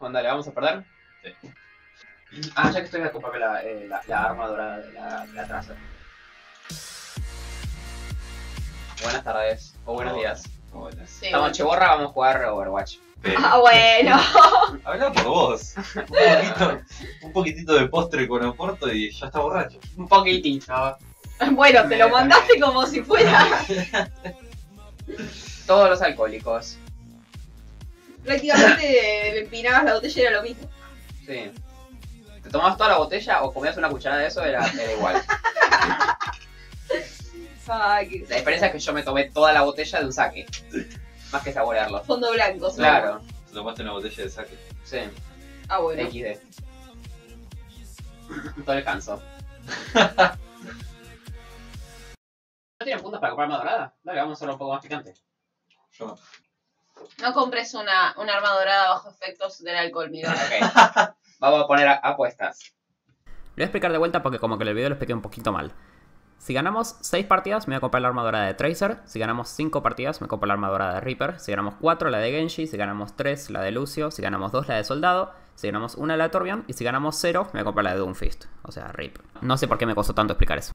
Onda, ¿le vamos a perder? Sí. Ah, ya que estoy, voy a comprarme la arma dorada de la Tracer. Buenas tardes, o buenos días. Buenas. Sí, estamos Cheborra, vamos a jugar Overwatch. Ah, bueno. Habla por vos. Un poquitito de postre con Oporto y ya está borracho. Un poquitito. Bueno, te lo mandaste como si fuera. Todos los alcohólicos. Prácticamente le empinabas la botella y era lo mismo. Sí. Te tomabas toda la botella o comías una cucharada de eso, era igual. Ay, la diferencia es que yo me tomé toda la botella de un saque. Más que saborearlo. Fondo blanco, claro. Te tomaste una botella de saque. Sí. Ah, bueno. XD. Todo el Hanzo. ¿No tienen puntos para comprar arma dorada? Dale, vamos a hacerlo un poco más picante. Yo. No compres una arma dorada bajo efectos del alcohol, mira. Ok. Vamos a poner apuestas. Lo voy a explicar de vuelta porque como que en el video lo expliqué un poquito mal. Si ganamos 6 partidas me voy a comprar la arma dorada de Tracer. Si ganamos 5 partidas me compro la arma dorada de Reaper. Si ganamos 4 la de Genji. Si ganamos 3 la de Lucio. Si ganamos 2 la de Soldado. Si ganamos 1 la de Torbjorn. Y si ganamos 0 me voy a comprar la de Doomfist. O sea, Reaper. No sé por qué me costó tanto explicar eso.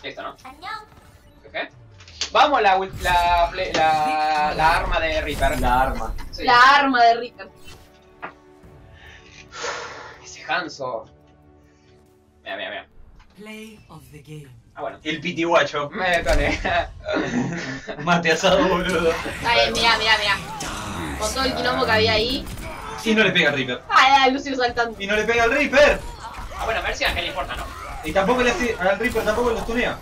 Listo, ¿no? Okay. Vamos la arma de Reaper. La arma. Sí. La arma de Reaper. Ese Hanzo. Mira, mira, mira. Play of the game. Ah, bueno. El pitiguacho. Me detoné. Mate asado, boludo. Ahí, mira, mira, mira. Con todo el quilombo que había ahí. Y no le pega al Reaper. Ah, Lucio saltando. Y no le pega al Reaper. Ah, bueno, a ver si a qué le importa, ¿no? Y tampoco le hace, al Reaper tampoco lo tunea.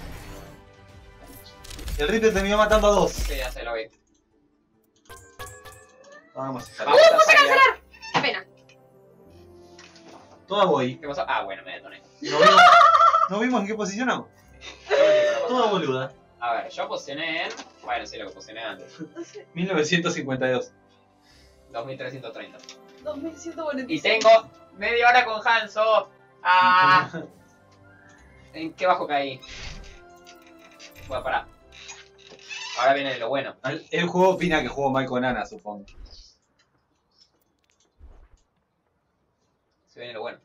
El Reaper terminó matando a 2. Sí, ya se lo vi. Vamos a ¡uh, vamos a cancelar! ¡Qué pena! Toda voy. ¿Qué pasó? Ah, bueno, me detoné. ¿No vimos en qué posicionamos? Toda boluda. A ver, yo posicioné en... Bueno, sí, lo que posicioné antes. 1952. 2330. 2145. Y tengo media hora con Hanzo. Ah, ¿en qué bajo caí? Bueno, pará. Ahora viene lo bueno. El juego opina que juego mal con Ana, supongo. Se viene lo bueno.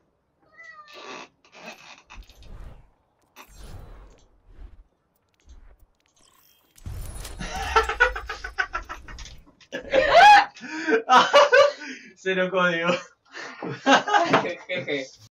Cero código. Jeje.